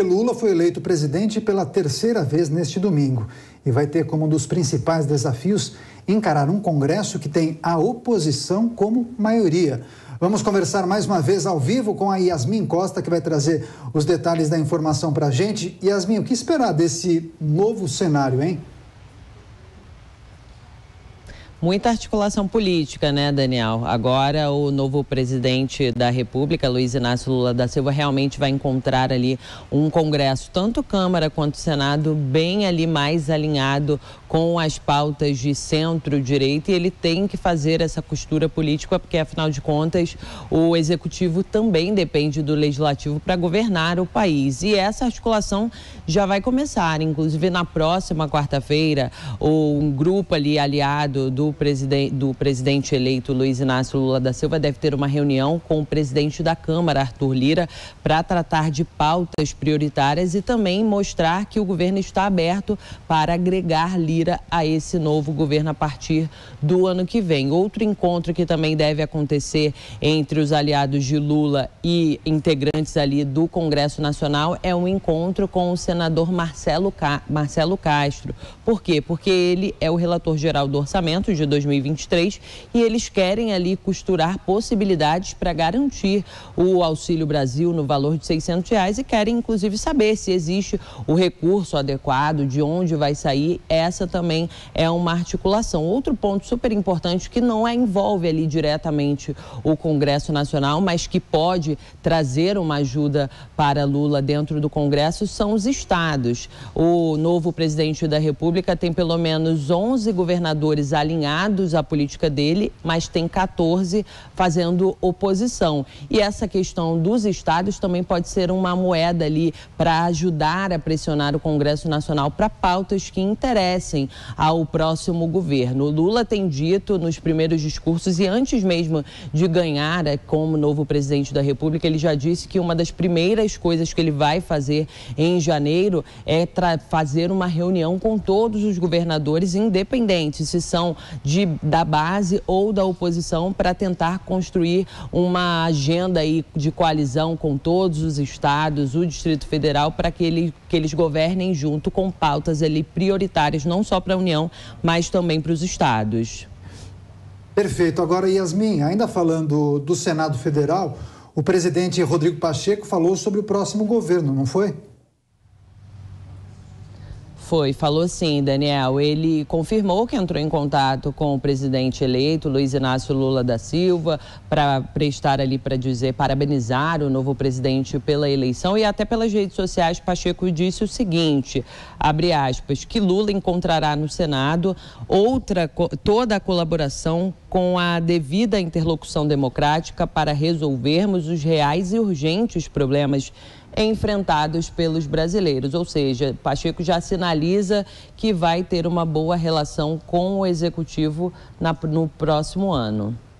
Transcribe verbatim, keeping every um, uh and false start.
Lula foi eleito presidente pela terceira vez neste domingo e vai ter como um dos principais desafios encarar um Congresso que tem a oposição como maioria. Vamos conversar mais uma vez ao vivo com a Yasmin Costa, que vai trazer os detalhes da informação para a gente. Yasmin, o que esperar desse novo cenário, hein? Muita articulação política, né, Daniel? Agora o novo presidente da República, Luiz Inácio Lula da Silva, realmente vai encontrar ali um Congresso, tanto Câmara quanto Senado, bem ali mais alinhado com as pautas de centro-direita, e ele tem que fazer essa costura política, porque afinal de contas o Executivo também depende do Legislativo para governar o país. E essa articulação já vai começar, inclusive na próxima quarta-feira, um grupo ali aliado do Presidente, do presidente eleito Luiz Inácio Lula da Silva deve ter uma reunião com o presidente da Câmara, Arthur Lira, para tratar de pautas prioritárias e também mostrar que o governo está aberto para agregar Lira a esse novo governo a partir do ano que vem. Outro encontro que também deve acontecer entre os aliados de Lula e integrantes ali do Congresso Nacional é um encontro com o senador Marcelo, Ca... Marcelo Castro. Por quê? Porque ele é o relator geral do orçamento de dois mil e vinte e três e eles querem ali costurar possibilidades para garantir o Auxílio Brasil no valor de seiscentos reais e querem inclusive saber se existe o recurso adequado, de onde vai sair. Essa também é uma articulação. Outro ponto super importante que não é, envolve ali diretamente o Congresso Nacional, mas que pode trazer uma ajuda para Lula dentro do Congresso, são os estados. O novo presidente da República tem pelo menos onze governadores alinhados alinhados à política dele, mas tem quatorze fazendo oposição. E essa questão dos estados também pode ser uma moeda ali para ajudar a pressionar o Congresso Nacional para pautas que interessem ao próximo governo. O Lula tem dito nos primeiros discursos e antes mesmo de ganhar como novo presidente da República, ele já disse que uma das primeiras coisas que ele vai fazer em janeiro é fazer uma reunião com todos os governadores independentes, se são De, da base ou da oposição, para tentar construir uma agenda aí de coalizão com todos os estados, o Distrito Federal, para que, ele, que eles governem junto com pautas ali prioritárias, não só para a União, mas também para os estados. Perfeito. Agora, Yasmin, ainda falando do Senado Federal, o presidente Rodrigo Pacheco falou sobre o próximo governo, não foi? Foi, falou sim, Daniel. Ele confirmou que entrou em contato com o presidente eleito, Luiz Inácio Lula da Silva, para prestar ali, para dizer, parabenizar o novo presidente pela eleição. E até pelas redes sociais, Pacheco disse o seguinte, abre aspas, que Lula encontrará no Senado outra, toda a colaboração com a devida interlocução democrática para resolvermos os reais e urgentes problemas enfrentados pelos brasileiros. Ou seja, Pacheco já sinaliza que vai ter uma boa relação com o Executivo na, no próximo ano.